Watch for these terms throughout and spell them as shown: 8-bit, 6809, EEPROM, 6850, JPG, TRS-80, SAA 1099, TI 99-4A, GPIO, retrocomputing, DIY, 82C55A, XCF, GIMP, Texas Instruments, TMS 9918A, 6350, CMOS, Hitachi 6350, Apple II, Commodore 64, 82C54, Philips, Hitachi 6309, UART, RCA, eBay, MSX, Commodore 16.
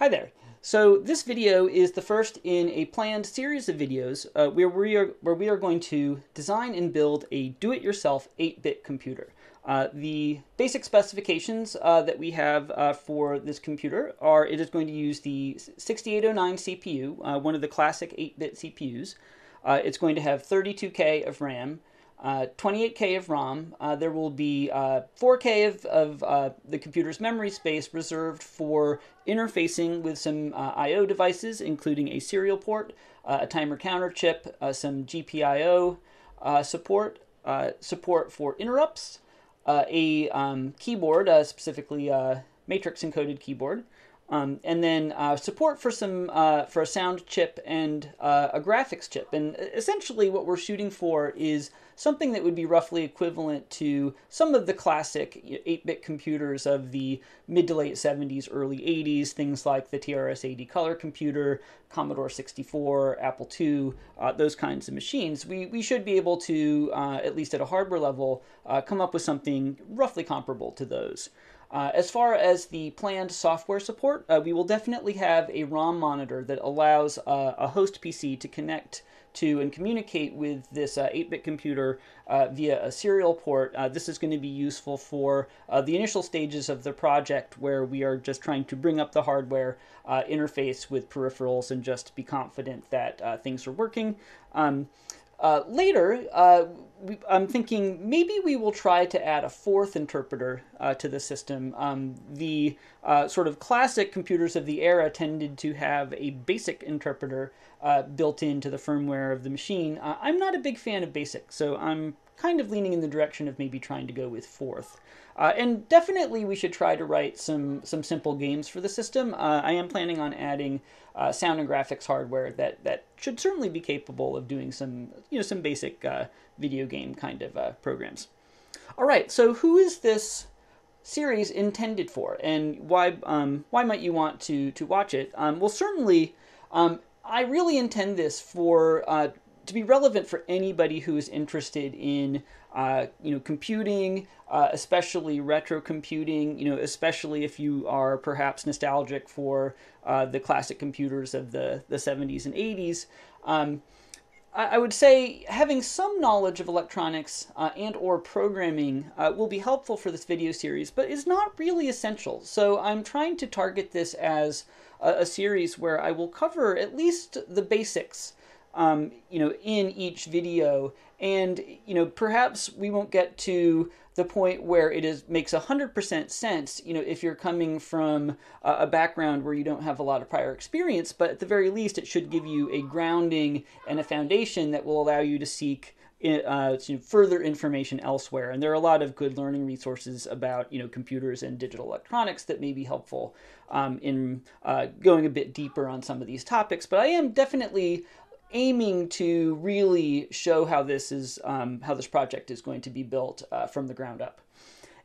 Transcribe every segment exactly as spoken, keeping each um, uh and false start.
Hi there. So this video is the first in a planned series of videos uh, where, we are, where we are going to design and build a do-it-yourself eight bit computer. Uh, the basic specifications uh, that we have uh, for this computer are it is going to use the sixty-eight oh nine C P U, uh, one of the classic eight bit C P Us. Uh, it's going to have thirty-two K of RAM, Uh, twenty-eight K of ROM. Uh, there will be uh, four K of, of uh, the computer's memory space reserved for interfacing with some uh, I O devices, including a serial port, uh, a timer counter chip, uh, some G P I O uh, support, uh, support for interrupts, uh, a um, keyboard, uh, specifically a matrix encoded keyboard, Um, and then uh, support for some uh, for a sound chip and uh, a graphics chip. And essentially what we're shooting for is something that would be roughly equivalent to some of the classic eight bit computers of the mid to late seventies, early eighties, things like the T R S eighty color computer, Commodore sixty-four, Apple two, uh, those kinds of machines. We, we should be able to, uh, at least at a hardware level, uh, come up with something roughly comparable to those. Uh, as far as the planned software support, uh, we will definitely have a ROM monitor that allows uh, a host P C to connect to and communicate with this eight bit uh, computer uh, via a serial port. Uh, this is going to be useful for uh, the initial stages of the project where we are just trying to bring up the hardware, uh, interface with peripherals, and just be confident that uh, things are working. Um, Uh, later, uh, we, I'm thinking maybe we will try to add a fourth interpreter uh, to the system. Um, the uh, sort of classic computers of the era tended to have a BASIC interpreter uh, built into the firmware of the machine. Uh, I'm not a big fan of BASIC, so I'm kind of leaning in the direction of maybe trying to go with fourth. Uh, and definitely we should try to write some, some simple games for the system. Uh, I am planning on adding uh, sound and graphics hardware that, that should certainly be capable of doing some, you know, some basic uh, video game kind of uh, programs. All right, so who is this series intended for, and why, um, why might you want to, to watch it? Um, well, certainly um, I really intend this for uh, to be relevant for anybody who is interested in, uh, you know, computing, uh, especially retro computing, you know, especially if you are perhaps nostalgic for uh, the classic computers of the, the seventies and eighties. Um, I, I would say having some knowledge of electronics uh, and or programming uh, will be helpful for this video series, but it's not really essential. So I'm trying to target this as a, a series where I will cover at least the basics Um, you know, in each video, and, you know, perhaps we won't get to the point where it is makes one hundred percent sense, you know, if you're coming from a, a background where you don't have a lot of prior experience, but at the very least it should give you a grounding and a foundation that will allow you to seek uh, you know, further information elsewhere. And there are a lot of good learning resources about, you know, computers and digital electronics that may be helpful um, in uh, going a bit deeper on some of these topics. But I am definitely aiming to really show how this is, um, how this project is going to be built uh, from the ground up.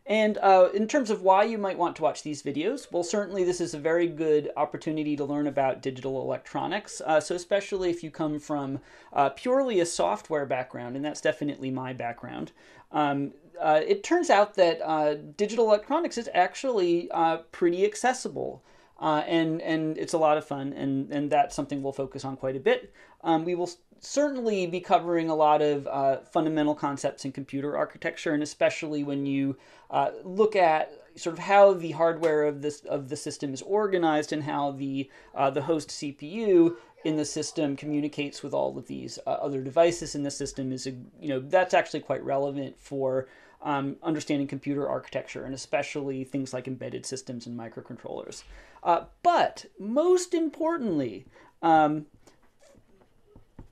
And uh, in terms of why you might want to watch these videos, well, certainly this is a very good opportunity to learn about digital electronics. Uh, so especially if you come from uh, purely a software background, and that's definitely my background. Um, uh, it turns out that uh, digital electronics is actually uh, pretty accessible. Uh, and, and it's a lot of fun, and, and that's something we'll focus on quite a bit. Um, we will certainly be covering a lot of uh, fundamental concepts in computer architecture, and especially when you uh, look at sort of how the hardware of, this, of the system is organized and how the, uh, the host C P U in the system communicates with all of these uh, other devices in the system. Is a, you know, that's actually quite relevant for Um, understanding computer architecture, and especially things like embedded systems and microcontrollers. Uh, but most importantly, um,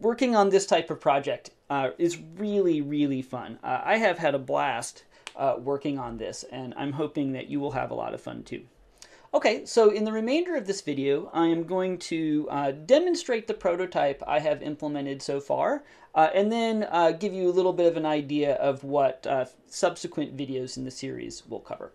working on this type of project uh, is really, really fun. Uh, I have had a blast uh, working on this, and I'm hoping that you will have a lot of fun too. Okay, so in the remainder of this video, I am going to uh, demonstrate the prototype I have implemented so far, uh, and then uh, give you a little bit of an idea of what uh, subsequent videos in the series will cover.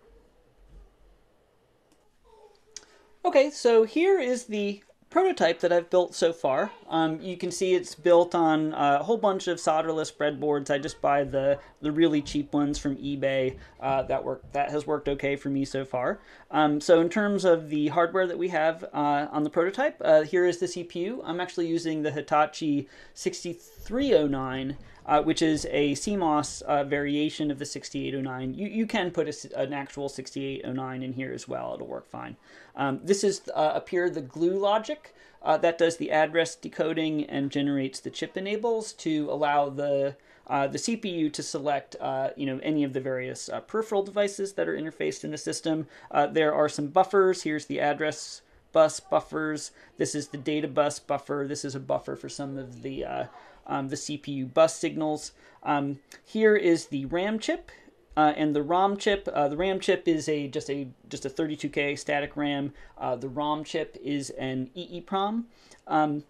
Okay, so here is the prototype that I've built so far. Um, you can see it's built on a whole bunch of solderless breadboards. I just buy the, the really cheap ones from eBay. Uh, that, work, that has worked okay for me so far. Um, so in terms of the hardware that we have uh, on the prototype, uh, here is the C P U. I'm actually using the Hitachi sixty-three oh nine, uh, which is a C MOS uh, variation of the sixty-eight oh nine. You, you can put a, an actual sixty-eight oh nine in here as well. It'll work fine. Um, this is uh, up here, the glue logic. Uh, that does the address decoding and generates the chip enables to allow the uh, the C P U to select uh, you know, any of the various uh, peripheral devices that are interfaced in the system. Uh, there are some buffers. Here's the address bus buffers. This is the data bus buffer. This is a buffer for some of the uh, um, the C P U bus signals. Um, here is the RAM chip. Uh, and the ROM chip. Uh, the RAM chip is a just a just a thirty-two K static RAM. Uh, the ROM chip is an E E PROM. Um,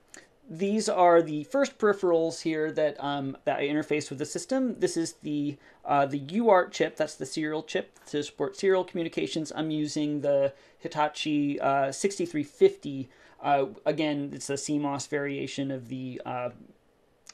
these are the first peripherals here that um, that I interface with the system. This is the uh, the U A R T chip. That's the serial chip to support serial communications. I'm using the Hitachi uh, sixty-three fifty. Uh, again, it's a C MOS variation of the uh,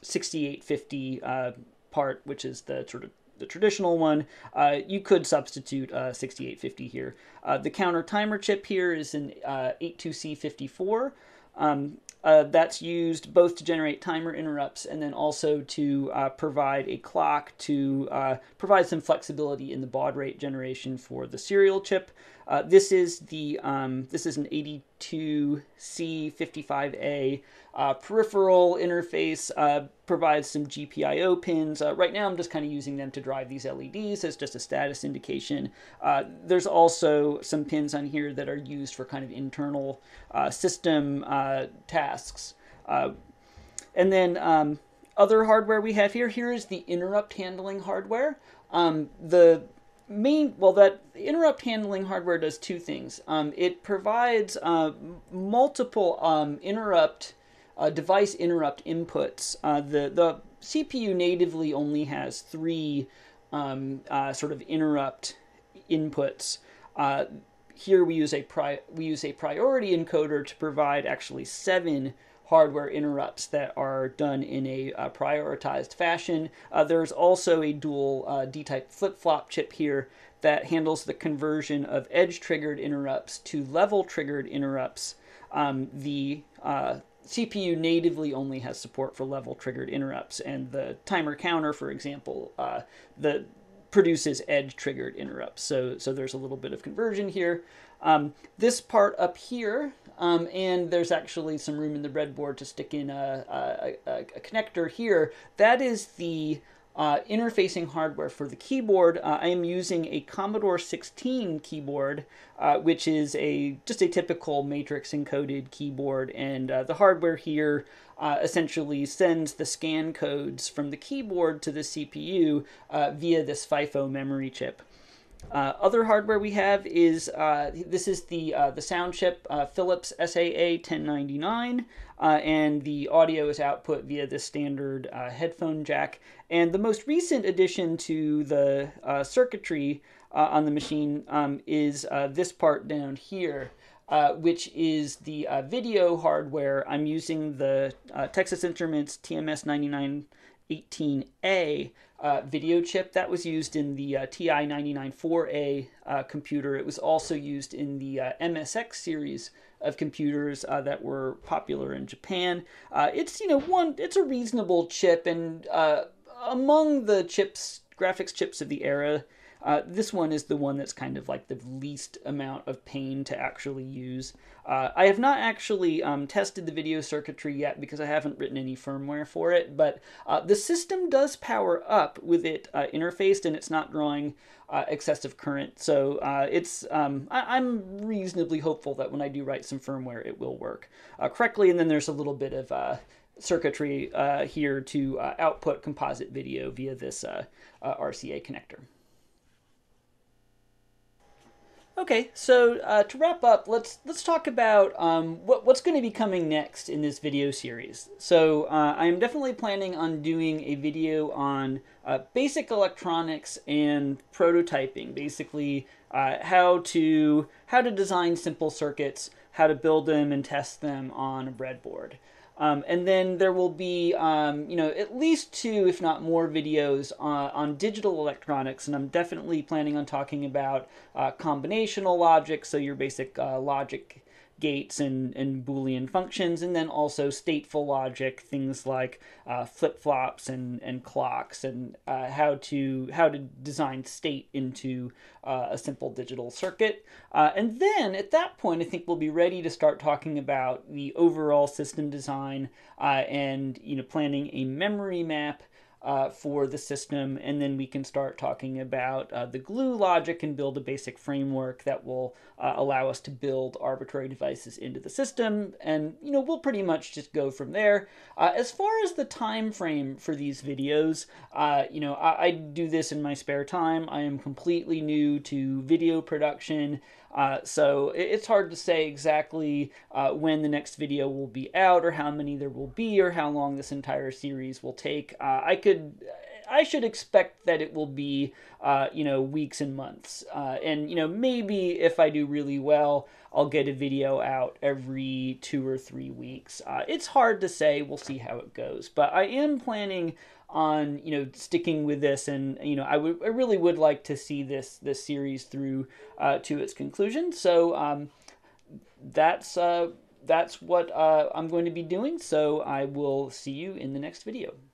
sixty-eight fifty uh, part, which is the sort of the traditional one. Uh, you could substitute uh, sixty-eight fifty here. Uh, the counter timer chip here is an uh, eighty-two C fifty-four. Um, uh, that's used both to generate timer interrupts and then also to uh, provide a clock to uh, provide some flexibility in the baud rate generation for the serial chip. Uh, this is the um, this is an eighty-two C fifty-five A uh, peripheral interface. Uh, provides some G P I O pins. Uh, right now, I'm just kind of using them to drive these L E Ds as just a status indication. Uh, there's also some pins on here that are used for kind of internal uh, system uh, tasks. Uh, and then um, other hardware we have here. Here is the interrupt handling hardware. Um, the Main, well, that interrupt handling hardware does two things. Um, it provides uh, multiple um, interrupt uh, device interrupt inputs. Uh, the the C P U natively only has three um, uh, sort of interrupt inputs. Uh, here we use a pri we use a priority encoder to provide actually seven hardware interrupts that are done in a uh, prioritized fashion. Uh, there's also a dual uh, D-type flip-flop chip here that handles the conversion of edge-triggered interrupts to level-triggered interrupts. Um, the uh, C P U natively only has support for level-triggered interrupts, and the timer counter, for example, uh, the produces edge-triggered interrupts. So, so there's a little bit of conversion here. Um, this part up here, um, and there's actually some room in the breadboard to stick in a, a, a, a connector here. That is the uh, interfacing hardware for the keyboard. Uh, I am using a Commodore sixteen keyboard, uh, which is a just a typical matrix encoded keyboard, and uh, the hardware here uh, essentially sends the scan codes from the keyboard to the C P U uh, via this FIFO memory chip. Uh, other hardware we have is, uh, this is the uh, the sound chip, uh, Philips S A A ten ninety-nine, uh, and the audio is output via the standard uh, headphone jack. And the most recent addition to the uh, circuitry uh, on the machine um, is uh, this part down here, uh, which is the uh, video hardware. I'm using the uh, Texas Instruments T M S ninety-nine eighteen A uh, video chip that was used in the uh, T I ninety-nine four A uh, computer. It was also used in the uh, M S X series of computers uh, that were popular in Japan. Uh, it's you know one it's a reasonable chip, and uh, among the chips graphics chips of the era, uh, this one is the one that's kind of like the least amount of pain to actually use. Uh, I have not actually um, tested the video circuitry yet because I haven't written any firmware for it, but uh, the system does power up with it uh, interfaced, and it's not drawing uh, excessive current. So uh, it's um, I I'm reasonably hopeful that when I do write some firmware, it will work uh, correctly. And then there's a little bit of uh, circuitry uh, here to uh, output composite video via this uh, uh, R C A connector. Okay, so uh, to wrap up, let's let's talk about um, what, what's going to be coming next in this video series. So uh, I'm definitely planning on doing a video on uh, basic electronics and prototyping, basically uh, how to how to design simple circuits how to build them and test them on a breadboard. Um, and then there will be, um, you know, at least two, if not more, videos on, on digital electronics, and I'm definitely planning on talking about uh, combinational logic, so your basic uh, logic gates and, and Boolean functions, and then also stateful logic, things like uh, flip-flops and, and clocks, and uh, how to how to design state into uh, a simple digital circuit. Uh, and then at that point, I think we'll be ready to start talking about the overall system design uh, and you know planning a memory map Uh, for the system, and then we can start talking about uh, the glue logic and build a basic framework that will uh, allow us to build arbitrary devices into the system, and you know we'll pretty much just go from there. Uh, as far as the time frame for these videos, uh, you know I, I do this in my spare time. I am completely new to video production. Uh, so it's hard to say exactly uh, when the next video will be out, or how many there will be, or how long this entire series will take. Uh, I could, I should expect that it will be, uh, you know, weeks and months. Uh, and, you know, maybe if I do really well, I'll get a video out every two or three weeks. Uh, it's hard to say. We'll see how it goes. But I am planning on, you know, sticking with this, and, you know, I, I really would like to see this, this series through uh, to its conclusion. So um, that's, uh, that's what uh, I'm going to be doing. So I will see you in the next video.